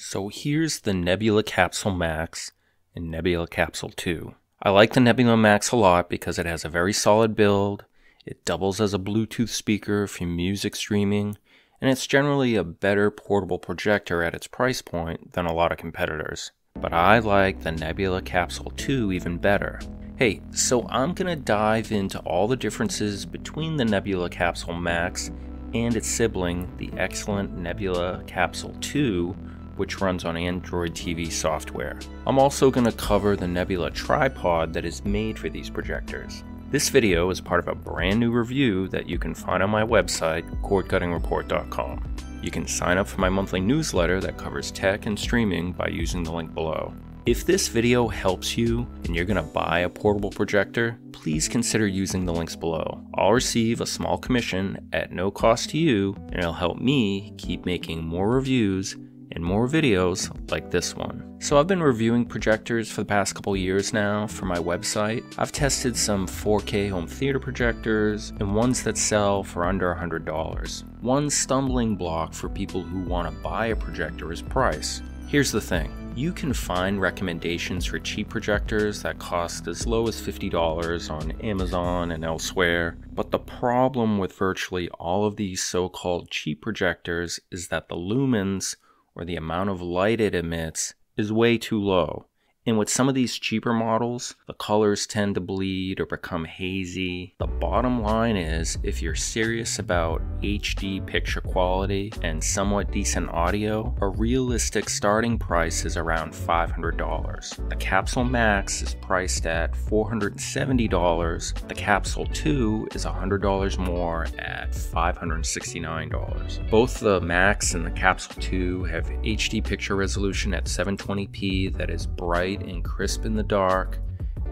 So here's the Nebula Capsule Max and Nebula Capsule 2. I like the Nebula Max a lot because it has a very solid build, it doubles as a Bluetooth speaker for music streaming, and it's generally a better portable projector at its price point than a lot of competitors. But I like the Nebula Capsule 2 even better. Hey, so I'm gonna dive into all the differences between the Nebula Capsule Max and its sibling, the excellent Nebula Capsule 2, which runs on Android TV software. I'm also going to cover the Nebula tripod that is made for these projectors. This video is part of a brand new review that you can find on my website, cordcuttingreport.com. You can sign up for my monthly newsletter that covers tech and streaming by using the link below. If this video helps you and you're going to buy a portable projector, please consider using the links below. I'll receive a small commission at no cost to you, and it'll help me keep making more reviews and more videos like this one. So I've been reviewing projectors for the past couple years now for my website. I've tested some 4K home theater projectors and ones that sell for under $100. One stumbling block for people who want to buy a projector is price. Here's the thing. You can find recommendations for cheap projectors that cost as low as $50 on Amazon and elsewhere, but the problem with virtually all of these so-called cheap projectors is that the lumens, or the amount of light it emits, is way too low. And with some of these cheaper models, the colors tend to bleed or become hazy. The bottom line is, if you're serious about HD picture quality and somewhat decent audio, a realistic starting price is around $500. The Capsule Max is priced at $470. The Capsule 2 is $100 more at $569. Both the Max and the Capsule 2 have HD picture resolution at 720p that is bright and crisp in the dark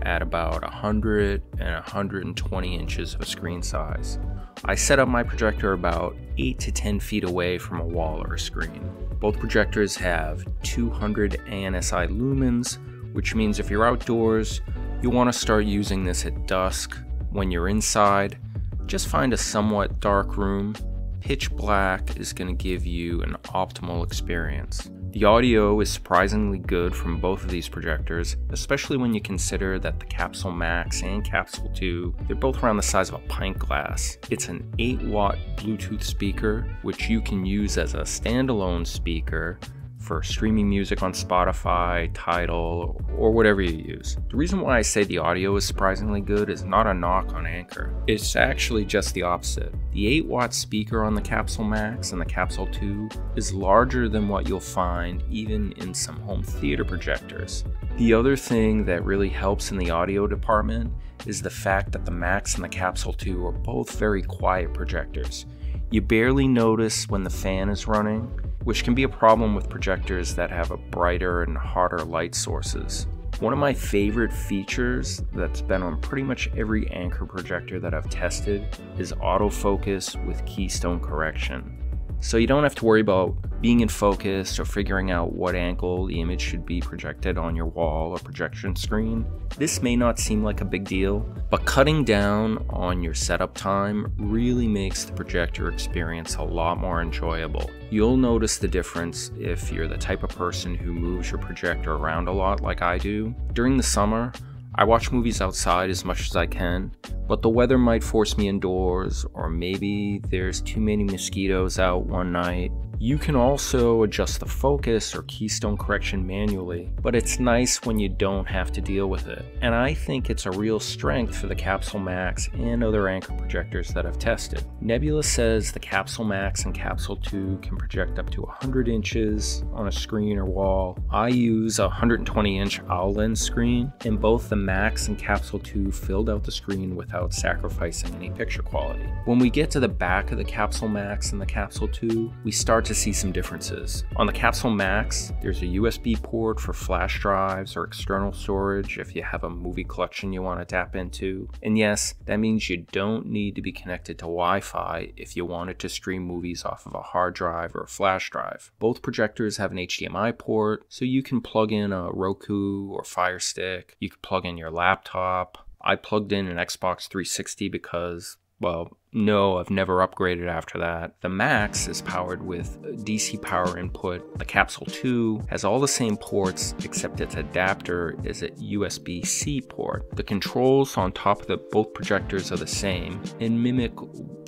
at about 100 and 120 inches of screen size. I set up my projector about 8 to 10 feet away from a wall or a screen. Both projectors have 200 ANSI lumens, which means if you're outdoors, you want to start using this at dusk. When you're inside, just find a somewhat dark room. Pitch black is going to give you an optimal experience. The audio is surprisingly good from both of these projectors, especially when you consider that the Capsule Max and Capsule 2, they're both around the size of a pint glass. It's an 8-watt Bluetooth speaker, which you can use as a standalone speaker for streaming music on Spotify, Tidal, or whatever you use. The reason why I say the audio is surprisingly good is not a knock on Anker. It's actually just the opposite. The 8-watt speaker on the Capsule Max and the Capsule 2 is larger than what you'll find even in some home theater projectors. The other thing that really helps in the audio department is the fact that the Max and the Capsule 2 are both very quiet projectors. You barely notice when the fan is running, which can be a problem with projectors that have a brighter and hotter light sources. One of my favorite features that's been on pretty much every Anker projector that I've tested is autofocus with keystone correction. So you don't have to worry about being in focus or figuring out what angle the image should be projected on your wall or projection screen. This may not seem like a big deal, but cutting down on your setup time really makes the projector experience a lot more enjoyable. You'll notice the difference if you're the type of person who moves your projector around a lot like I do. During the summer, I watch movies outside as much as I can, but the weather might force me indoors, or maybe there's too many mosquitoes out one night. You can also adjust the focus or keystone correction manually, but it's nice when you don't have to deal with it. And I think it's a real strength for the Capsule Max and other Anker projectors that I've tested. Nebula says the Capsule Max and Capsule 2 can project up to 100 inches on a screen or wall. I use a 120-inch OLED screen, and both the Max and Capsule 2 filled out the screen without sacrificing any picture quality. When we get to the back of the Capsule Max and the Capsule 2, we start to see some differences. On the Capsule Max, there's a USB port for flash drives or external storage if you have a movie collection you want to tap into. And yes, that means you don't need to be connected to Wi-Fi if you wanted to stream movies off of a hard drive or a flash drive. Both projectors have an HDMI port, so you can plug in a Roku or Fire Stick. You can plug in your laptop. I plugged in an Xbox 360 because Well, no, I've never upgraded after that. The Max is powered with DC power input. The Capsule 2 has all the same ports, except its adapter is a USB-C port. The controls on top of both projectors are the same and mimic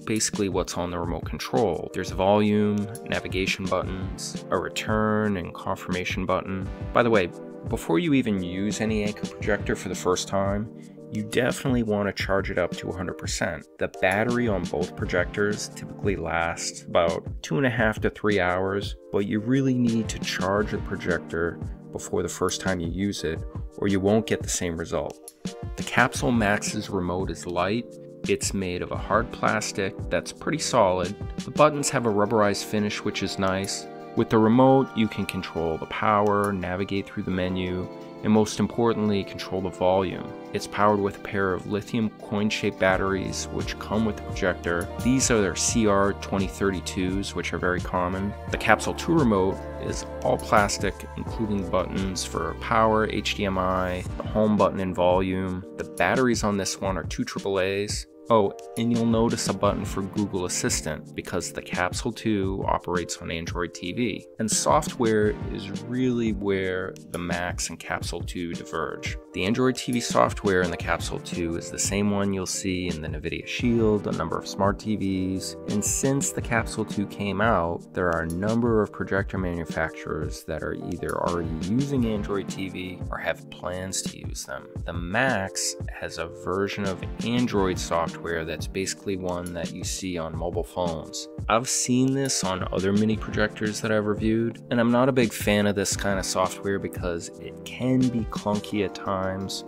basically what's on the remote control. There's volume, navigation buttons, a return and confirmation button. By the way, before you even use any Anker projector for the first time, you definitely want to charge it up to 100%. The battery on both projectors typically lasts about 2.5 to 3 hours, but you really need to charge the projector before the first time you use it, or you won't get the same result. The Capsule Max's remote is light. It's made of a hard plastic that's pretty solid. The buttons have a rubberized finish, which is nice. With the remote, you can control the power, navigate through the menu, and most importantly, control the volume. It's powered with a pair of lithium coin-shaped batteries which come with the projector. These are their CR2032s, which are very common. The Capsule 2 remote is all plastic, including buttons for power, HDMI, the home button and volume. The batteries on this one are 2 AAAs. Oh, and you'll notice a button for Google Assistant because the Capsule 2 operates on Android TV. And software is really where the Max and Capsule 2 diverge. The Android TV software in the Capsule 2 is the same one you'll see in the NVIDIA Shield, a number of smart TVs, and since the Capsule 2 came out, there are a number of projector manufacturers that are either already using Android TV or have plans to use them. The Max has a version of Android software that's basically one that you see on mobile phones. I've seen this on other mini projectors that I've reviewed, and I'm not a big fan of this kind of software because it can be clunky at times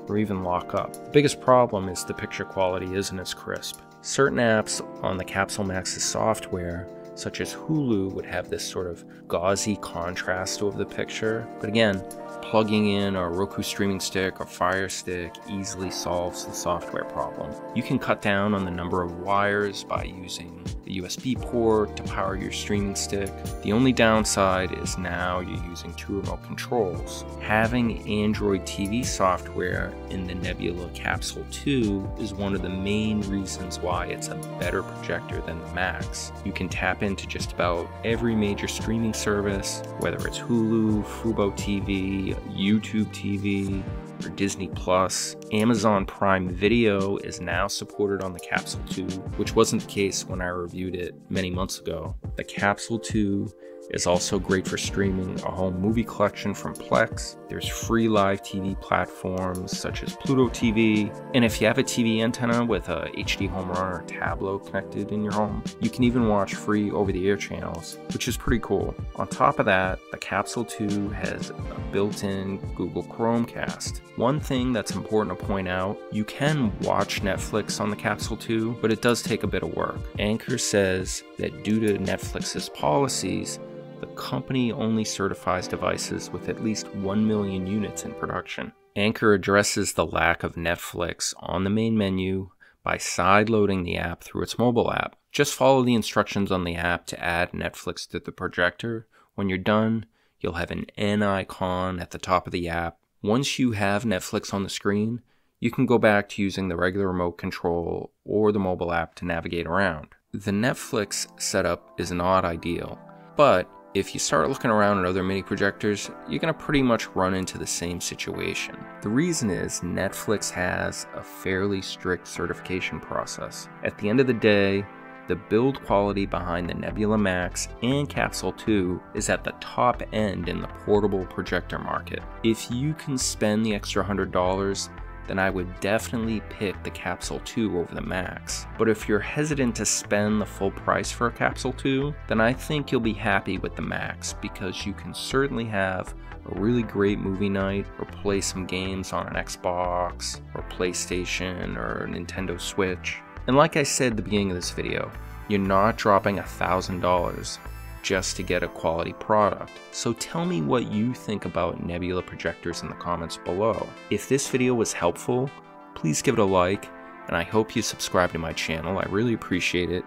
or even lock up. The biggest problem is the picture quality isn't as crisp. Certain apps on the Capsule Max's software, such as Hulu, would have this sort of gauzy contrast over the picture, but again, plugging in a Roku streaming stick or Fire Stick easily solves the software problem. You can cut down on the number of wires by using the USB port to power your streaming stick. The only downside is now you're using 2 remote controls. Having Android TV software in the Nebula Capsule 2 is one of the main reasons why it's a better projector than the Max. You can tap into just about every major streaming service, whether it's Hulu, Fubo TV, YouTube TV, or Disney Plus. Amazon Prime Video is now supported on the Capsule 2, which wasn't the case when I reviewed it many months ago. The Capsule 2 is also great for streaming a home movie collection from Plex. There's free live TV platforms such as Pluto TV. And if you have a TV antenna with a HD Home Run or Tablo connected in your home, you can even watch free over-the-air channels, which is pretty cool. On top of that, the Capsule 2 has a built-in Google Chromecast. One thing that's important to point out, you can watch Netflix on the Capsule 2, but it does take a bit of work. Anker says that due to Netflix's policies, the company only certifies devices with at least 1 million units in production. Anker addresses the lack of Netflix on the main menu by side-loading the app through its mobile app. Just follow the instructions on the app to add Netflix to the projector. When you're done, you'll have an N icon at the top of the app. Once you have Netflix on the screen, you can go back to using the regular remote control or the mobile app to navigate around. The Netflix setup is not ideal, but if you start looking around at other mini projectors, you're going to pretty much run into the same situation. The reason is Netflix has a fairly strict certification process. At the end of the day, the build quality behind the Nebula Max and Capsule 2 is at the top end in the portable projector market. If you can spend the extra $100, then I would definitely pick the Capsule 2 over the Max. But if you're hesitant to spend the full price for a Capsule 2, then I think you'll be happy with the Max because you can certainly have a really great movie night or play some games on an Xbox or PlayStation or Nintendo Switch. And like I said at the beginning of this video, you're not dropping $1,000 just to get a quality product. So tell me what you think about Nebula projectors in the comments below. If this video was helpful, please give it a like, and I hope you subscribe to my channel. I really appreciate it.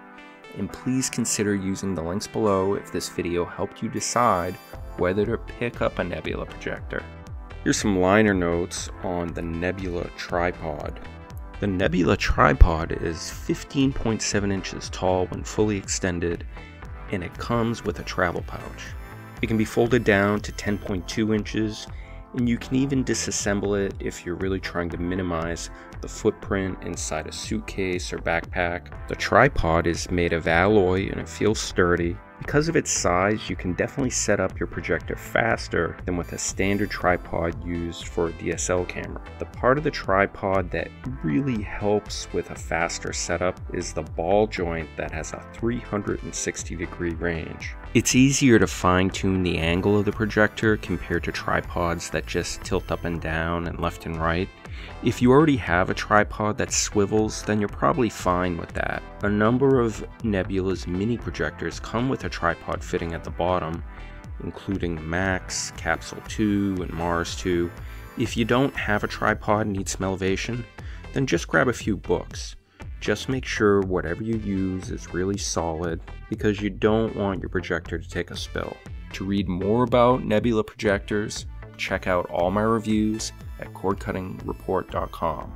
And please consider using the links below if this video helped you decide whether to pick up a Nebula projector. Here's some liner notes on the Nebula tripod. The Nebula tripod is 15.7 inches tall when fully extended, and it comes with a travel pouch. It can be folded down to 10.2 inches, and you can even disassemble it if you're really trying to minimize the footprint inside a suitcase or backpack. The tripod is made of alloy and it feels sturdy. Because of its size, you can definitely set up your projector faster than with a standard tripod used for a DSLR camera. The part of the tripod that really helps with a faster setup is the ball joint that has a 360-degree range. It's easier to fine-tune the angle of the projector compared to tripods that just tilt up and down and left and right. If you already have a tripod that swivels, then you're probably fine with that. A number of Nebula's mini projectors come with a tripod fitting at the bottom, including Max, Capsule 2, and Mars 2. If you don't have a tripod and need some elevation, then just grab a few books. Just make sure whatever you use is really solid because you don't want your projector to take a spill. To read more about Nebula projectors, check out all my reviews at cordcuttingreport.com.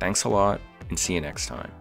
Thanks a lot and see you next time.